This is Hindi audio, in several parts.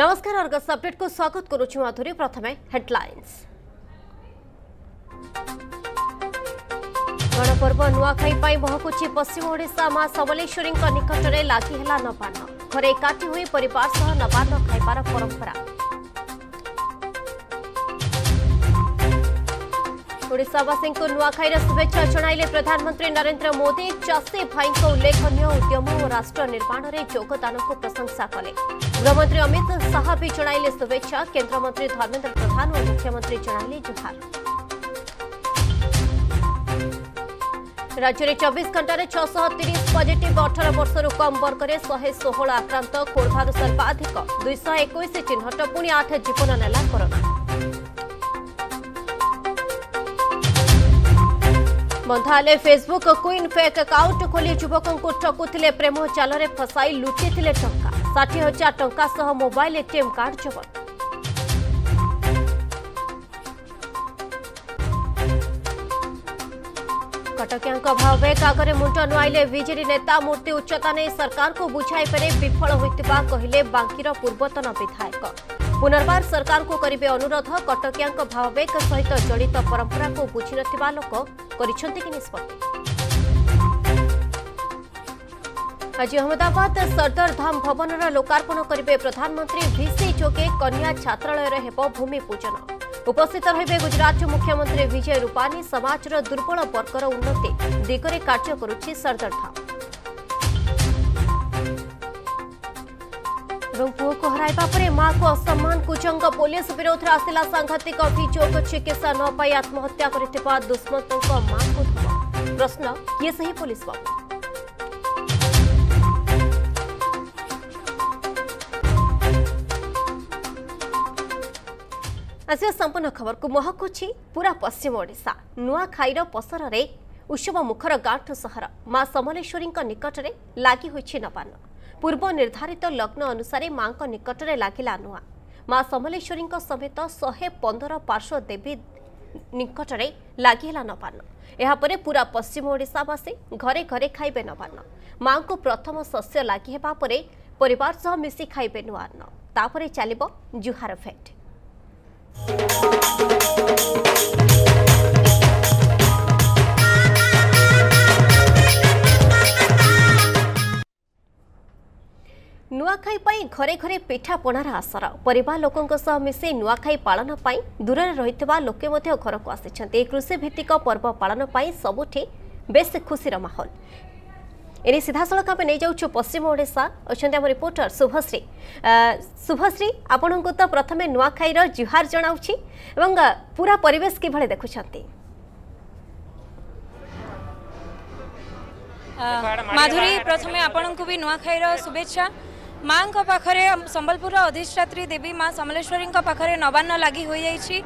नमस्कार अर्गस अपडेट को स्वागत करुछु माधुरी। प्रथमे हेडलाइंस। गणपर्व नुआखाई पाई महकुची पश्चिम ओडिशा मां सबलेश्वरी निकटने लगी है नवान्न। घरे काटी हुई परिवार सह नवान्न खाइबार परंपरा। ओडिशावासी को नुआखाई शुभेच्छा जणाइले प्रधानमंत्री नरेंद्र मोदी। चाषी भाई उल्लेखनीय उद्यम और राष्ट्र निर्माण में योगदान को प्रशंसा कले। गृहमंत्री अमित शाह भी जणाइले शुभेच्छा। केन्द्रमंत्री धर्मेन्द्र प्रधान और मुख्यमंत्री जणाइले जोहार। राज्य में 24 घंटे 630 पॉजिटिव 18 वर्ष कम वर्ग में 116 आक्रांत। खोरधार सर्वाधिक 221 चिन्हट। पुणी 8 जीवन नेला कोरोना। बंधाले फेसबुक क्वीन फेक अकाउंट खोली युवकों को ठकुले। प्रेम चाल में फसाई लुटी थे टंका। 60,000 टंका सह मोबाइल एटीएम कार्ड जबत। कटकिया भावबेग आगे मुंड नुआईले बीजेडी नेता। मूर्ति उच्चता नहीं सरकार को बुझाई परे विफल होता कहले बांकीर पूर्वतन विधायक। पुनर्बार सरकार को करेंगे अनुरोध। कटकिया भावबेग सहित जड़ित परंपरा को बुझी नथिबा लोक करिसंति कि निष्पत्ति। आज अहमदाबाद सरदार धाम भवन लोकार्पण करेंगे प्रधानमंत्री। भिसी जोगे कन्या छात्रालय हेब भूमि पूजन। उपस्थित रहे गुजरात मुख्यमंत्री विजय रूपानी। समाजर दुर्बल वर्गर उन्नति दिगरे कार्य करुछि सरदार धाम। पुओ को हराइबा परे मां को असम्मान। कुचंग पुलिस विरोध में आसला सांघातिक अभियोग। चिकित्सा न पाई आत्महत्या करथिबा दुष्मंतों को मां को धमक। प्रश्न ये सही पुलिस बाबू। आज संपूर्ण खबर को महकुची पूरा पश्चिम ओडिशा। नुआखाईर पसर रे उत्सव मुखर गांठ सहर। मां समलेश्वरी निकट में लगी होइछि नवान्न। पूर्व निर्धारित लग्न अनुसार मां निकट में लगिला नुआ। मां समलेश्वरी समेत 115 पार्श्व देवी निकट में लगिला नवान्न। यापर पूरा पश्चिम ओडिशावासी घरे घरे खाइबे नवान्न। मां को प्रथम शस्य लगी परिवार सह मिसी खाइबे नुआन्न। तापर चलिबो जुहार भेट। नुआखाई पाई घरे घरे पिठापणार आसर। परिवार लोकों सह मिसी नुआखाई पालन पाई दूर रही लोके मध्य घर को आसी। कृषि भित्तिक पर्व पालन पाई सबुठी बेस खुशीर माहौल। एने सीधासख आम नहीं जाऊ पश्चिम ओडिशा। अच्छा आम रिपोर्टर शुभश्री। शुभश्री आपण को तो प्रथम नुआखाईर जुहार जनाऊँगी एवं पूरा परिवेश कि देखुंत। माधुरी प्रथम आपण को भी नुआखाईर शुभेच्छा। माँ को पाखरे संबलपुर अधिष्ठात्री देवी माँ समलेश्वरी पाखरे नवान्न लगी हो जाइए।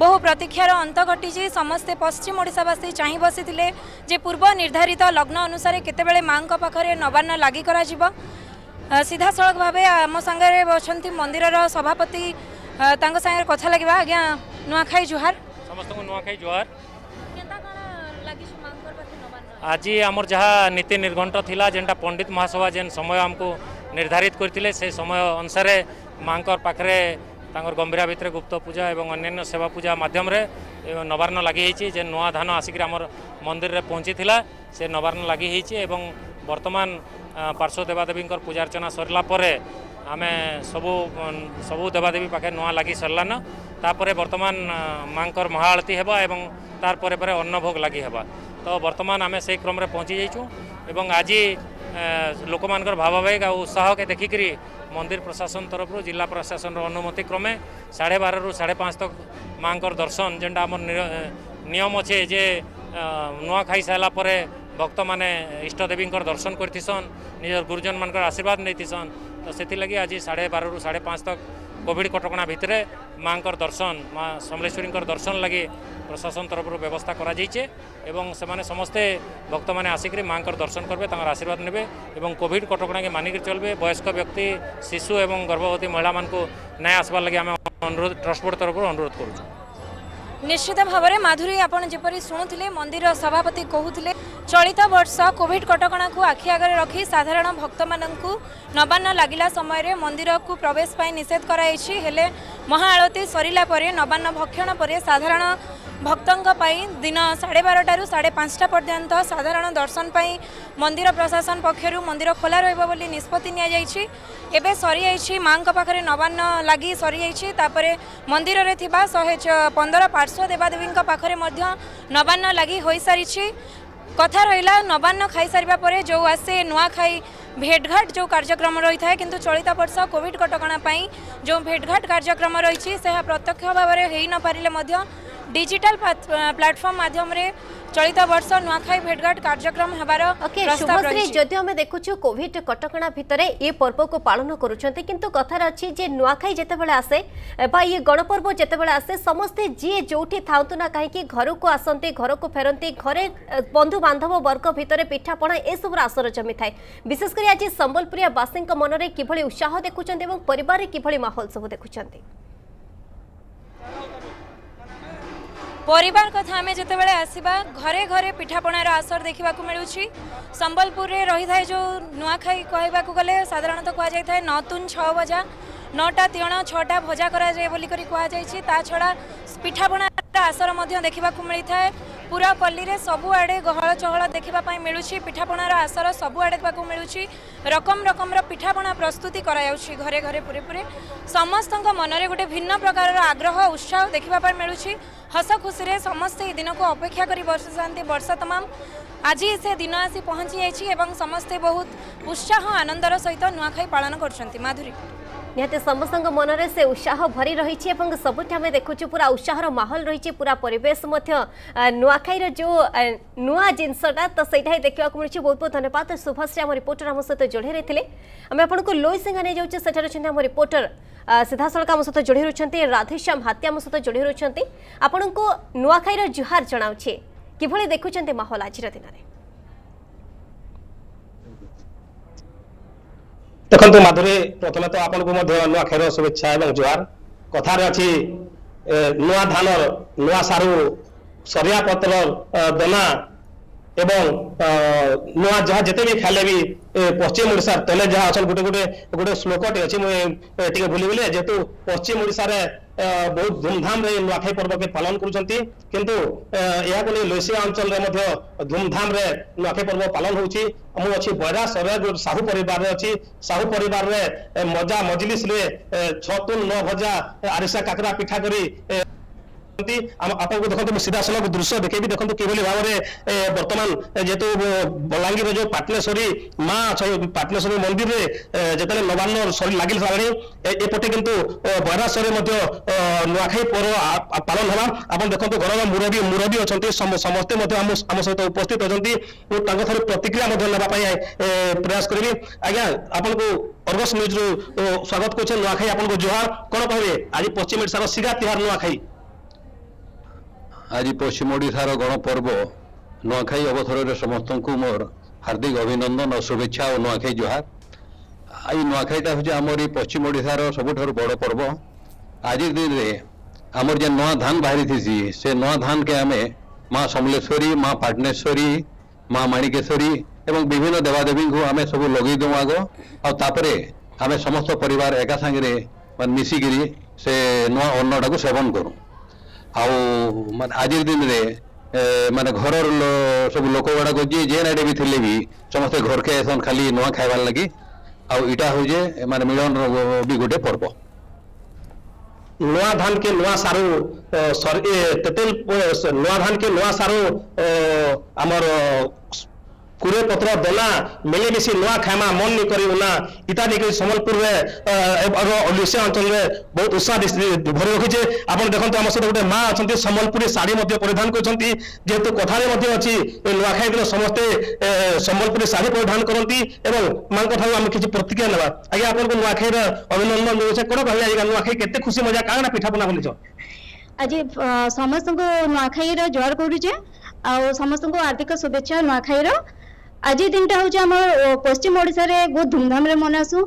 बहु प्रतीक्षार अंत घटी। समस्ते पश्चिम ओडिशावासी चाह बसी जे पूर्व निर्धारित लग्न अनुसार केतबेले माँ को पाखरे नवान्न लगी करा जीवा। सीधा सड़क भाव आम सांगे अच्छा मंदिर सभापति सांगे कथा लगे। आज्ञा नुआखाई जोहार। समस्त नुआखाई जोहार। आज आमर जहाँ नीति निर्घंट थिला जेनटा पंडित महासभा जेन समय आमको निर्धारित करते से समय अनुसार माँ पाखे गंभीरा भितर गुप्त पूजा एवं अन्य सेवा पूजा मध्यम नवान्न लगी जे नुआ धान आसिक आमर मंदिर में पहुंची थिला से नवान्न लगी एवं वर्तमान पार्श्व देवादेवी पूजा अर्चना सरला आम सबू सबू देवादेवी पाखे नुआ लगी सरलान। तापर बर्तमान माँ महाआरती होगा एवं तार पर अन्नभोग लगी होगा। तो बर्तमान आम से क्रम पहुँची जाइछू एवं आज लोक मानकर भावावेग आ उत्साह के देखिक मंदिर प्रशासन तरफ जिला प्रशासन अनुमति क्रमे 12:30 ରୁ 5:30 तक माँ दर्शन जेनटा आम नियम अच्छे जे नुआ खाई सारा भक्त मैंने इष्टदेवी दर्शन करथिसन निजर गुरुजन मान आशीर्वाद नहींथिसन। तो से आज 12:30 ରୁ 5:30 तक कोविड कटकणा भितर माँ दर्शन माँ समलेश्वरी दर्शन लगी प्रशासन तरफ व्यवस्था कराइए एवं से समस्ते भक्त मैंने आसिक माँ दर्शन करबे आशीर्वाद नेबे एवं कोविड कटकणा के मानिक चलबे। वयस्क व्यक्ति शिशु एवं गर्भवती महिला मान न्याय आसबार लगे आम अनुरोध ट्रस्ट बोर्ड तरफ अनुरोध करूँ। निश्चित भाव में माधुरी आपड़ जपरी शुणुले मंदिर सभापति कहते चलित वर्ष कोविड कटकणा को आखि आगे रखी साधारण भक्त मानू नवान्न लगला समय मंदिर को प्रवेश निषेध कराई। महाआरती सरला नवान्न भक्षण पर साधारण भक्तों दिन 12:30 साढ़े 5टा पर्यंत साधारण दर्शन पर मंदिर प्रशासन पक्षर मंदिर खोला रही निष्पत्ति एवं सरी माँ पाखे नवान्न लगी सरी मंदिर में 115 पार्श्व देवादेवी पाखे नवान्न लगी हो सारी। कथा रहा नवान्न खाई सारे जो आसे नुआखाई भेटघाट जो कार्यक्रम रही है किंतु चलित वर्ष कोविड कटकणा जो भेटघाट कार्यक्रम रही है प्रत्यक्ष भाव में हो नारे डिजिटल प्लेटफॉर्म माध्यम रे चलित वर्ष नुआखाई भेटघाट कार्यक्रम हबार प्रस्ताव रही। जदि हमें देखुछु कोविड कटकणा भितरे ए पर्व को पालन करूछंते किंतु कथार अछि जे नुआखाई जेतेबेला आसे बा ये गणपर्व जेतेबेला आसे समस्ते जे जोठी थाउतु ना काहे कि घर को आसंते घर को फेरंते घरे बंधु बांधव वर्ग भितरे पिठापणा ए सब आसर जमी थाए। विशेष करी आज संबलपुरिया बासिं के मन रे किभली उत्साह देखुछंते एवं परिवार रे किभली माहौल सब देखुछंते। परिवार कथा आम जिते बड़े आसवा घरे घरे पिठापणार आसर देखा मिलूँ। संबलपुर में रही थाए जो नुआखाई कहवाक गले साधारणतः कहुई था 9 तून 6 भजा 9टा तियण 6टा भजा कहुई। छड़ा पिठापणार आसर देखा मिली था पूरा पल्ली रे सबुआड़े गहल चहल देखापी मिलूँ। पिठापणार आसर सबुआड़े देखा मिलूँ। रकम रकम पिठापणा प्रस्तुति कराऊँगी घरे घरे पूरे पूरे समस्त मनरे गोटे भिन्न प्रकार आग्रह उत्साह देखापी मिलूँ। हस खुशी रे समस्ते ये दिन को अपेक्षा करी बरसांती वर्ष तमाम। आज से दिन आसी पहुँची जाइए समस्ते बहुत उत्साह आनंदर सहित नुआखाई पालन कर माधुरी निहते समस्त मन में से उत्साह भरी रही है और सबुठ आम देखु पूरा उत्साहर माहौल रही पूरा परिवेश नुआखाईर जो नुआ जिनसटा तो सहीटा ही देखा मिली। बहुत बहुत धन्यवाद। सुभाश्री आम रिपोर्टर आम सहित जोड़े रही आम आपको को लोई सिंह नहीं जाऊे से आम रिपोर्टर सीधासलख आम सहित जोड़े रही राधेश्याम हाथी आम सहित जोड़े रही आपण को नुआखाईर जुहार जनावे किभली देखुं माहौल आज दिन में देखो माधुरी प्रथम तो आपन को नुआखाईर शुभेच्छा और जुहार। कथार अच्छी नुआ धान नुआ सारू सरिया पत्र दना एवं नुआ जहाँ जिते भी खाले भी पश्चिम ओडिशा तले जहाँ अच्छा गोटे गोटे गोटे श्लोकटे अच्छे मुझे भूली गली जेहेतु पश्चिम ओडिशा बहुत धूमधाम रे नुआखाई पर्व के पालन करुंट किंतु या लोईसिंगा अंचल धूमधाम रे नुआखाई पर्व पालन होची। मु अच्छी बड़ा सर साहू परिवार अच्छी साहू परिवार रे मजा मजलिस रे 6 तून 9 भजा आरिसा काकरा पिठा करी देखो सीधासल दृश्य देखेबी। देखो किभली भाव में बर्तमान जेतु बलांगीर जो पाटनेश्वरी माँ पाटनेश्वरी मंदिर में जितने नवान्न सरी लगे एपटे किंतु बहराश्वर नुआखाई पर्व पालन होगा। आप देखो घर मुरबी मुरबी अच्छा समस्ते आम सहित उपस्थित होती प्रतिक्रिया प्रयास करी। आज्ञा आपको अर्गस न्यूज रु स्वागत कर नुआखाई आपको जोहार। कौन कहे आज पश्चिम ओडिशार सीधा तिहार नुआखाई आज पश्चिम ओडिशार गणपर्व नुआखाई अवसर में समस्त को मोर हार्दिक अभिनंदन और शुभेच्छा और नुआखाई जोहार। आज नुआखाईटा हूँ आमरी पश्चिम ओडिशार सबुठार बड़ पर्व। आज दिन में आमर जे नवा धान बाहरी से नवा धान के आमे माँ समलेश्वरी माँ पाटनेश्वरी माँ माणिकेश्वरी एवं विभिन्न देवादेवी को आम सब लगे दऊँ आग आउे आम समस्त परिवार एका सांगे मिसिकी से नवा अन्नटा को सेवन करूँ। आउ मान आज दिन में मान घर सब लोक गुड़ाक जी जेन आडे भी थे भी समस्ते घर के आसन खाली नुआ खाइबार लगी आटा हो जे मान मिलन भी गोटे पर्व। नुआ धान के नुआ सारू नुआ धान के नुआ सारू आमर कुरे पत्र दना मिलेमिशी नुआ खामा मन नहीं करना इत्यादि संबलपुर ओडिशा अंचल में बहुत उत्साह भरी रखीचे। आप देखते आम सहित गोटे माँ अच्छा संबलपुरी शाढ़ी परिधान करेतु कथार अच्छी नुआखाई दिन समस्ते संबलपुरी शाढ़ी परिधान करती माँ ठाकुर किसी प्रतिक्रिया ना। आज आपको नुआखाईर अभिनंदन देवे कौन कह नुआखाई के खुशी मजा क्या पिठापना बोली आज समस्त को नुआखाईर जोहार करुचे आ समस्त को हार्दिक शुभेच्छा नुआखाईर। आज दिन टा हूँ आम पश्चिम ओडिशा रे बहुत धूमधाम रे मनासु।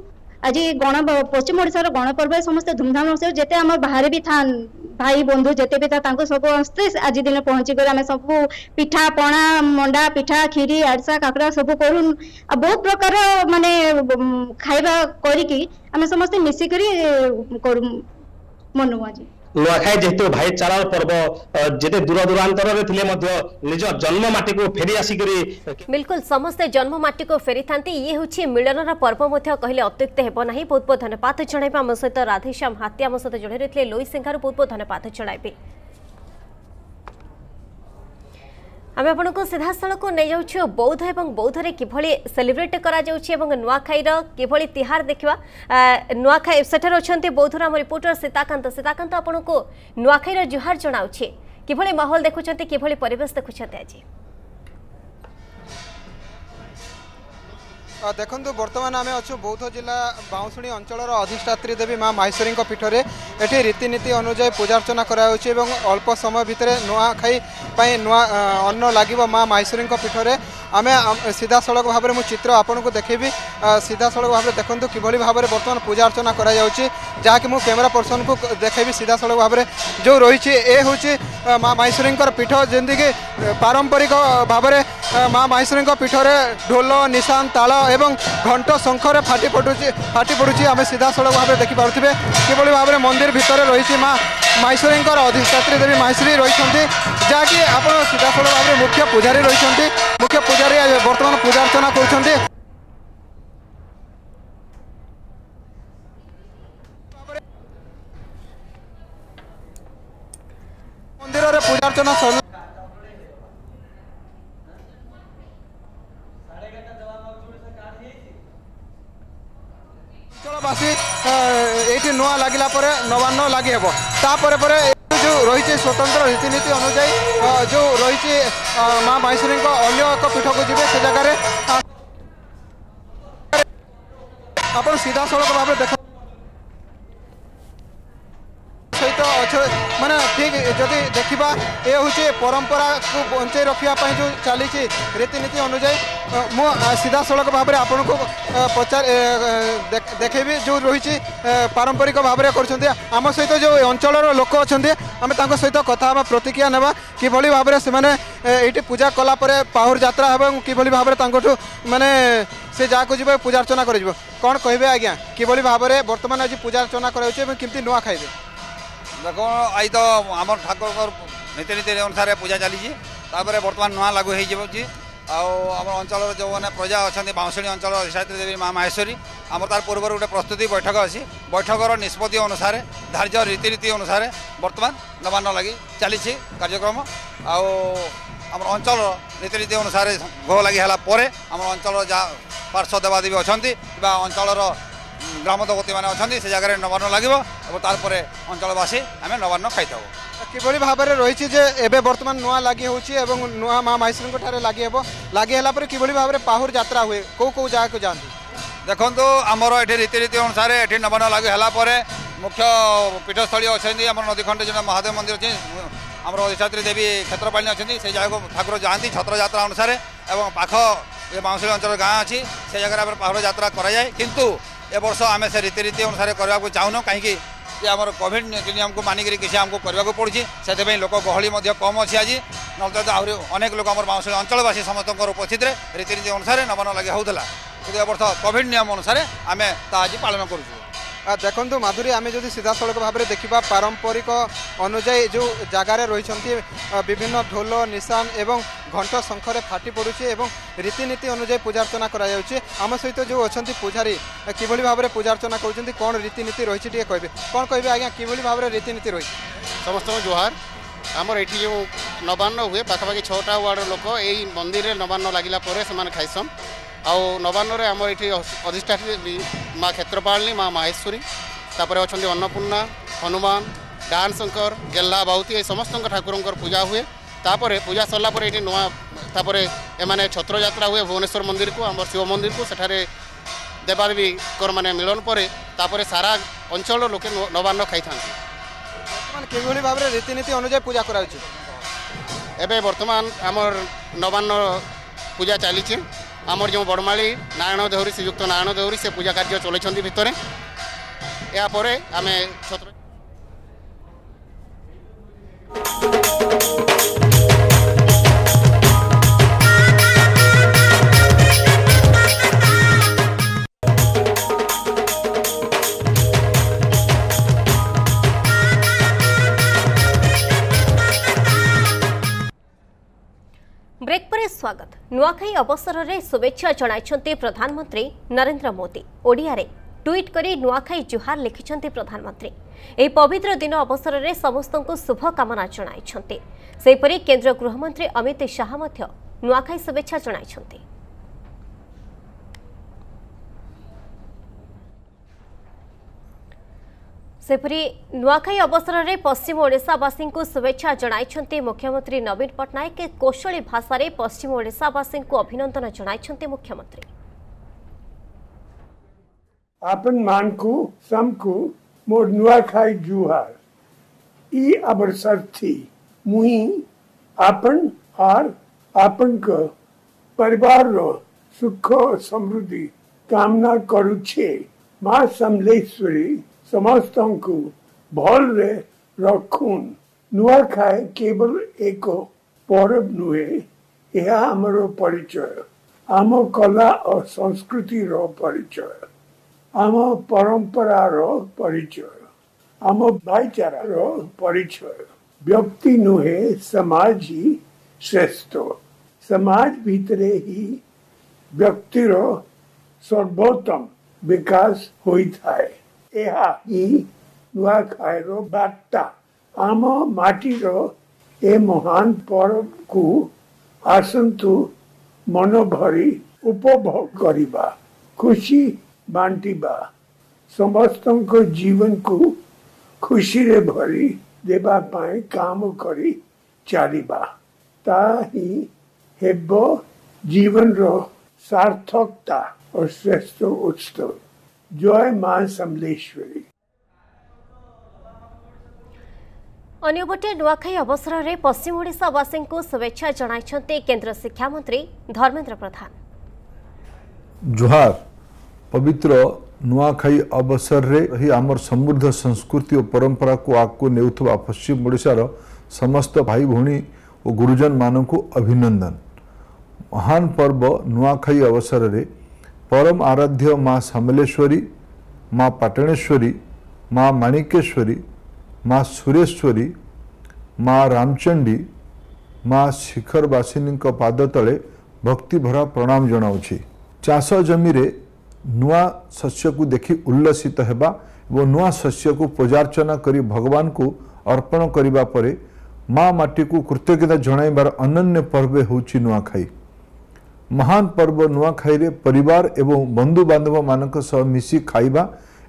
आज गण पश्चिम ओडिशा रो गणपर्व समस्त धूमधाम से जेते आम बाहर भी थान भाई बंधु जेते भी सब आस्ते आज दिन पहुँची गल आम सब पिठा पणा मंडा पिठा खीरी आड़सा काकड़ा सब कर बहुत प्रकार माने खाइबा करिकी आम समस्त मिसिक मनु आज नुआखाई जेहेतु भाईचारार पर्व जेते दूर दूरांतर रे थिले मध्य निज जन्म माटी को फेरी आसी करी बिल्कुल समस्त जन्म माटी को फेरी थांती ये होछि मिलनर पर्व मध्य कहले अत्युक्त हेबो नाही। बहुत बहुत धन्यवाद जणाइबा हम सहित राधेश्याम हात्या हम सहित जोड़े रहिथले लोई सिंघार बहुत बहुत धन्यवाद जणाइबे। आम आपको सीधा स्थल को नहीं जाऊँ बौद्ध और बौद्धरे किभली सेलिब्रेट करा नुआखाईर किभली तिहार देखा नुआखाई सेठार अच्छा बौद्धर आम रिपोर्टर सीताकांत सीताकांत आपको नुआखाईर जुहार जनावि किभली माहौल देखुंत किभली परिवेश देखुंत आज देखु बर्तमान आम अच्छु बौद्ध जिला बाउंशुणी अंचलर अधिष्ठात्री देवी माँ माहेश्वरी पीठर एटी रीतिनीति अनुजाई पूजार्चना कराई अल्प समय भितर नुआखाई पाई नुआ अन्न लगे माँ माहेश्वरी पीठर आम सीधा सड़क भाव में चित्र आपंक देखी सीधा सड़क भाव में देखूँ किभली भाव में बर्तमान पूजार्चना कराकि मु कैमेरा पर्सन को देखी सीधा सड़क भाव में जो रही हूँ माँ माहेश्वरी पीठ जमी कि पारंपरिक भाव में माँ माहेश्वरी पीठर ढोल निशान ताल एवं घंट शंखर फाटी पड़ुची आम सीधा सड़क भाव में देखिपे किभली भाव में मंदिर भितर रही माँ माहेश्वरी अधिष्ठात्री देवी माहेश्वरी रही जहाँकि आप सीधा सड़क भाव में मुख्य पूजारी बर्तमान पूजार्चना कर मंदिर पूजार्चना अंचलवासी ये नुआ लगला नवान्न लगे हे तापर पर जो रही स्वतंत्र रीतिनीति अनुजाई जो रही माँ माहेश्वरी अन्य एक पीठ को जी से जगार आप सीधा सड़क भाव में देख सहित अच्छे माने ठीक जदि देखा ये हूँ परंपरा को बचाई रखा जो चली रीतिनीति अनुजाई मु सीधा सड़क भाव में आपन को पचार देखेबी जो रही पारंपरिक भाव में करम सहित जो अंचल लोक अच्छा आम सहित कथा प्रतिक्रिया नेबा किभली भाव में से पूजा कलापर पाहुर जात्रा हम किभली भाव में माने से जहाँ जी पूजार्चना कर कौन कहे आज्ञा किभली भाव में बर्तमान आज पूजार्चना करमती नुआ खाइबे देख आई तो आम ठाकुर नीति नीति अनुसार पूजा चली बर्तमान नुआ लागू हो आम अंचल जो मैंने प्रजा अच्छा बांसुणी अंचल अधिष्ठात्री देवी माँ माहेश्वरी आम तार पूर्व गोटे प्रस्तुति बैठक अच्छी बैठकर निष्पत्ति अनुसार धार्य रीतिनीति अनुसार बर्तमान नवान्न लगी चली कार्यक्रम आम अंचल रीतिनीति अनुसार भोग लगी है आम अंचल जहाँ पार्श्व देवादेवी अच्छा अंचल ग्रामदेवती मैंने अच्छा से जगह नवान्न लगे और तारपर अंचलवासी आम नवान्न खाई किभली भाव में रही एवं बर्तमान नुआ लगी हो नुआ माँ माहेश्वरी ठारे लगे हे लगे हलापर किभली भाव में पाहुर जात्रा हुए कौ कौ जगह को जाती देखो आमर ये रीतिनीति अनुसार ये नवान्न लगे हलापर मुख्य पीठस्थल अच्छे आम नदीखंड जो महादेव मंदिर अच्छे आम अधिष्ठात्री देवी क्षेत्रपाणी अच्छे से जगह ठाकुर जाती छत्र जात्रा अनुसार और पाख बांसुणी अंचल गाँ अच्छी से जगह पाहुर जात्रा कराए किंतु ए वर्ष आम से रीतिनीति अनुसार करने को चाहूँ कहीं आमर कोविड नियम को मानिकी किसी आमको करवाक पड़ी से लोक गहली कम अच्छी आज नलत आहरी अनेक लोक आम बांसुणी अंचलवासी समस्त उपस्थित रीतिनीति अनुसार नवान्न लगे होता कि ए वर्ष कोविड नियम अनुसार आम आज पालन करूँ देखु माधुरी आम जो सीधा सड़क भाव में देखा पारंपरिक अनुजाई जो जगार रही विभिन्न ढोल निशान एवं घंट शंखर फाटी पड़ुचे एवं रीतिनीति अनुजाई पूजार्चना करम सहित जो अच्छा पूजारी किभली भाव में पूजार्चना कर रीतिनीति रही कहे कौन कहे आज्ञा किभली भाव में रीतिनीति रही समस्त जोहार आमर ये जो नवान्न हुए पाखापाखि छटा वार्डर लोक यही मंदिर में नवान्न लगला से खाइसम आउ नवान्न में आम ये अधिष्ठात्री माँ क्षेत्रपाणी माँ माहेश्वरी तापर अच्छा अन्नपूर्णा हनुमान दानशंकर गेल्ला बाउती समस्त ठाकुर पूजा हुए तापर पूजा सरलापर ये नुआ तापर एमाने छत्र यात्रा हुए भुवनेश्वर मंदिर को आम शिव मंदिर को सेठारे देवादेवी मैंने मिलन पर तापर सारा अंचल लोके नवान्न खाई कि भाव में रीतिनीति अनुजाई पूजा करे बर्तमान आमर नवान्न पूजा चली आमर जो बड़माली नारायण देहरी श्रीजुक्त नारायण देहरी से पूजा कार्य चलते भितर यापर आम छत्र नुआखाई अवसर में शुभेच्छा जणाइछन्ते प्रधानमंत्री नरेंद्र मोदी। ओडिया रे ट्वीट करी नुआखाई जुहार लिखिछन्ते प्रधानमंत्री। ए पवित्र दिन अवसर में समस्तंकु शुभकामना जणाइछन्ते। सेपरि केंद्र गृहमंत्री अमित शाह मध्य नुआखाई शुभेच्छा जणाइछन्ते। सेपरि नुआखाई अवसर में पश्चिम ओडिशावासी को शुभेच्छा जणाइछन्ते मुख्यमंत्री नवीन पट्टनायक। कोशली भाषा रे पश्चिम ओडिशावासी को अभिनंदन जणाइछन्ते मुख्यमंत्री। आपन मानकु समकु मोर नुआखाई जुहार। ई अवसर थी मुही आपन और आपन को परिवार रो सुख समृद्धि कामना करूछे। मां समलेश्वरी समस्त को भल रे रखुन। नुआखाई केवल एक पर्व नुहे, यह आमर परिचय, आम कला और संस्कृति रो परिचय, आम परंपरा रो परिचय, आम भाईचारा रो परिचय। व्यक्ति नुहे, समाज ही श्रेष्ठ। समाज भीतरे ही व्यक्ति रो सर्वोत्तम विकास होई थाए। एहा ही नुआखाई रो बार्ता। आम माटी रो ए महान पर्व को आसंतु मनोभरी उपभोग करिबा, खुशी बांटिबा, समस्त को जीवन को खुशी रे भरी देबा पाए काम करी चलिबा। ताही हेबो जीवन रो सार्थकता और श्रेष्ठ उत्सव। जय मां समलेश्वरी। अन्यपटे नुआखाई अवसर में पश्चिम ओडिशावासी को शुभेच्छा जणाइछन्ते केंद्र शिक्षा मंत्री धर्मेंद्र प्रधान। जोहार। पवित्र नुआखाई अवसर में आमर समृद्ध संस्कृति और परंपरा को आगको नेउथवा पश्चिम ओडिशार समस्त भाई भौणी और गुरुजन मान को अभिनंदन। महान पर्व नुआखाई अवसर में परम आराध्य माँ समलेश्वरी, माँ पाटणेश्वरी, माँ माणिकेश्वरी, माँ सुरेश्वरी, माँ रामचंडी, माँ शिखरवासिनी पाद तले भक्तिभरा प्रणाम जनाऊँगी। चाष जमी रे नुआ शस्य को देखि उल्लसित होगा और नुआ शस्य को पूजार्चना करी भगवान को अर्पण करिबा परे माँ माटी को कृतज्ञता जणाइबार अनन्य पर्व होउछि नुआखाई। महान पर्व नुआखाई रे परिवार एवं बंधु बांधव मानक सह मिसी खाइबा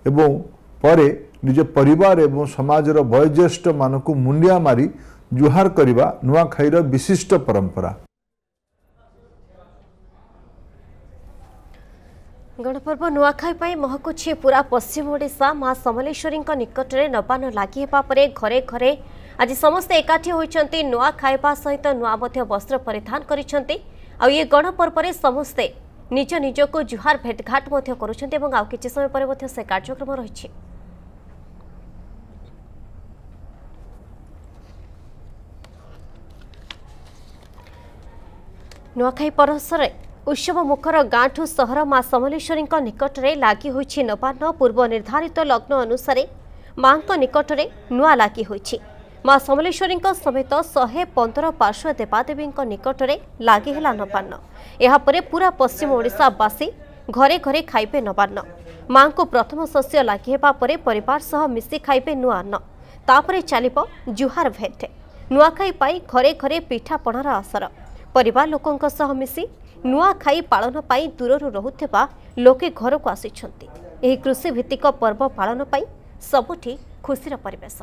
एवं परे निज परिवार एवं समाज रो वयोज्येष्ठ मानकु मुंडिया मारी जुहार करिबा नुआखाई रो विशिष्ट परंपरा। गणपर्व नुआखाई पाई महकुछी पूरा पश्चिम ओडिशा। माँ समलेश्वरी निकट में नबान लगी घरे घरे आज समस्ते एकाठी होती नुआ खाइबा सहित नुआ वस्त्र परिधान करिसेंती। आ ये गणपर्व समस्ते निज निज को जुहार भेटघाट करुँचे। आउ किसी समय पर से कार्यक्रम रही। नुआखाई परसरे उत्सव मुखर गाँठू सहर माँ समलेश्वरी निकट में लगी होई नबान्न। पूर्व निर्धारित लग्न अनुसार माँ निकट में नुआ लगी होई। माँ समलेश्वरी समेत 115 पार्श्व देवादेवी निकट में लगी नबान्न। यापर पूरा पश्चिम ओडिशावासी घरे घरे खाइबे नबान्न। माँ को प्रथम शस्य लगी परिवार सह मिसी खाइबे नुआ अन्न। तापर चलिबो जुहार भेट। नुआखाई पाई घरे घरे पिठापणार आसर। परिवार लोकों सह मिसी नुआखाई पालन पाई दूररू रहुथिबा लोके घर को आसिछन्ति। एही कृषि भित्तिक पर्व पालन पाई सबुठी खुशीर परिवेश।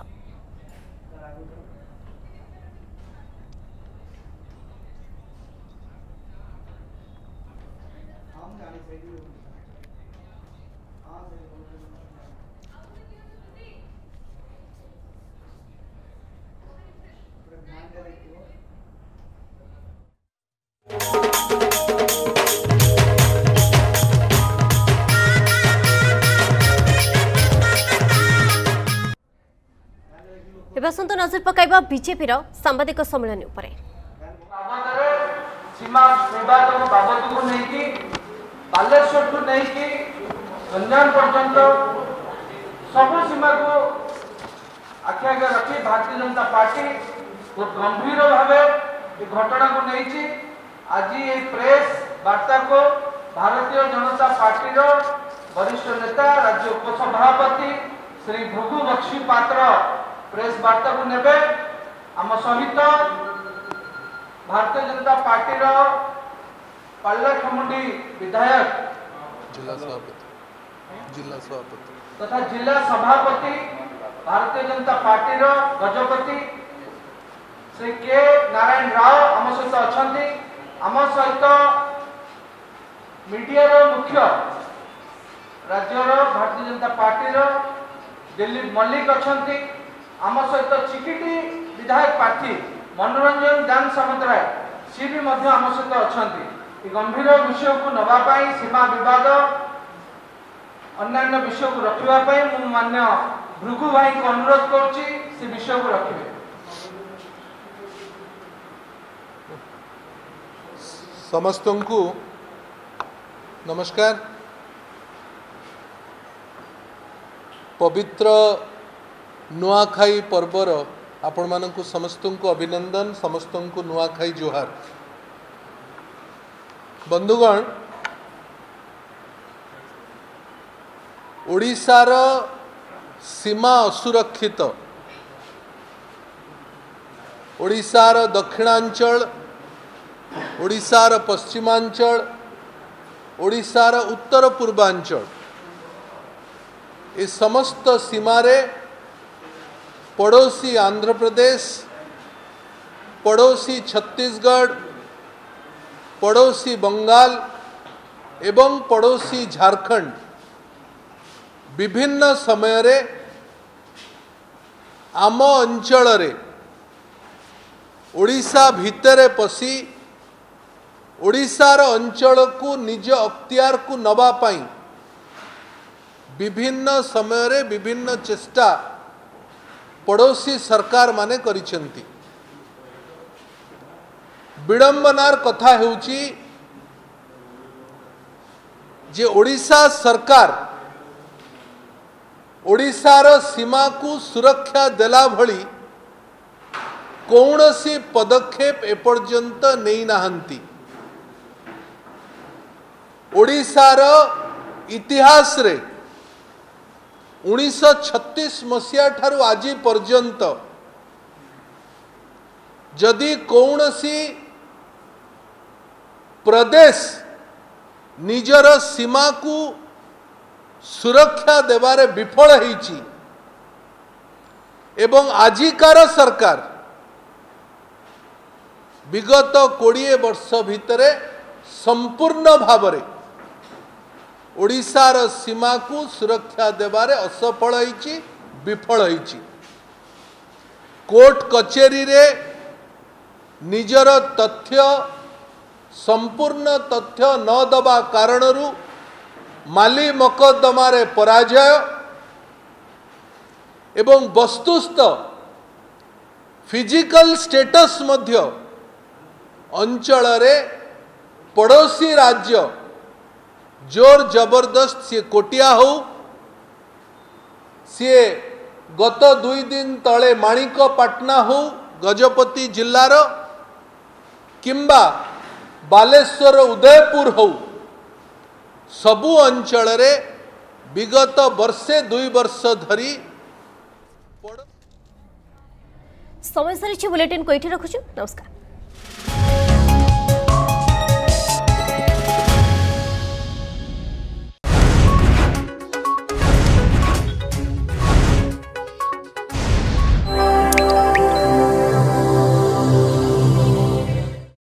बसंत नजर पकाइबा बीजेपी रो सांबादिक सम्मेलन उपरे। सीमा विवाद को बाबत को नहीं कि बालेश्वर को नहीं कि गंजाम पर्यंत सब सीमा को आखि आगे रखी भारतीय जनता पार्टी बहुत गंभीर भाव घटना को नहीं आज ये प्रेस वार्ता को भारतीय जनता पार्टी वरिष्ठ नेता राज्य उपसभापति श्री भृगु बक्षी पात्र प्रेस वार्ता को नेबे। आम सहित भारतीय जनता पार्टी पालाखमुंडी विधायक तथा जिला सभापति भारतीय जनता पार्टी गजपति श्री के नारायण राव आम सहित अच्छा। आम सहित मीडिया मुख्य राज्य भारतीय जनता पार्टी दिलीप मल्लिक अच्छा। आम सहित चिकिटी विधायक प्रार्थी मनोरंजन दान सामंतराय सी भी आम सहित अच्छा। गंभीर विषय को नापाई सीमा बद अन्य विषय को रखापी मुझे भृगु भाई को अनुरोध करुच्ची से विषय को रखे। समस्त को नमस्कार। पवित्र नुआखाई पर्वर आपण मानक समस्त को अभिनंदन, समस्त को नुआखाई जोहार। बंधुगण, ओडिशार सीमा असुरक्षित, ओडिशार दक्षिणांचल, ओडिशार पश्चिमांचल, ओडिशार उत्तर पूर्वांचल, ये समस्त सीमारे पड़ोसी आंध्र प्रदेश, पड़ोसी छत्तीसगढ़, पड़ोसी बंगाल एवं पड़ोसी झारखंड विभिन्न समय रे आम अंचल रे ओडिशा भितरे पसी ओडिशार अंचल को निज अख्तियार को नवापाई विभिन्न समय रे विभिन्न चेष्टा पड़ोसी सरकार माने करिसेंती। विडंबनार कथा हेउची जे ओडिशा सरकार ओडिशार सीमा को सुरक्षा देला भली कौनसी पदक्षेप एपर्यंत नहीं नाहंती। ओडिशार इतिहास रे 1936 मसीहा ठारू आज पर्यंत जदि कौनसी प्रदेश निजर सीमा को सुरक्षा देवारे विफल होईची एवं आजिकार सरकार विगत 20 वर्ष भितरे संपूर्ण भावरे ओडिशार सीमा को सुरक्षा देवारे असफल होईची, विफल होईची। कोर्ट कचेरी रे निजर तथ्य संपूर्ण तथ्य न दबा कारण माली मकदमा रे पराजय एवं वस्तुस्थ फिजिकल स्टेटस मध्य अंचल रे पड़ोसी राज्य जोर जबरदस्त सी कोटिया हो सी गत 2 दिन तले माणिकपाटना हो गजपति जिल्लार किंबा बालेश्वर उदयपुर हो सबु अंचल रे विगत वर्षे 2 वर्ष धरी समय सारी बुलेटिन को ये रखुचु। नमस्कार।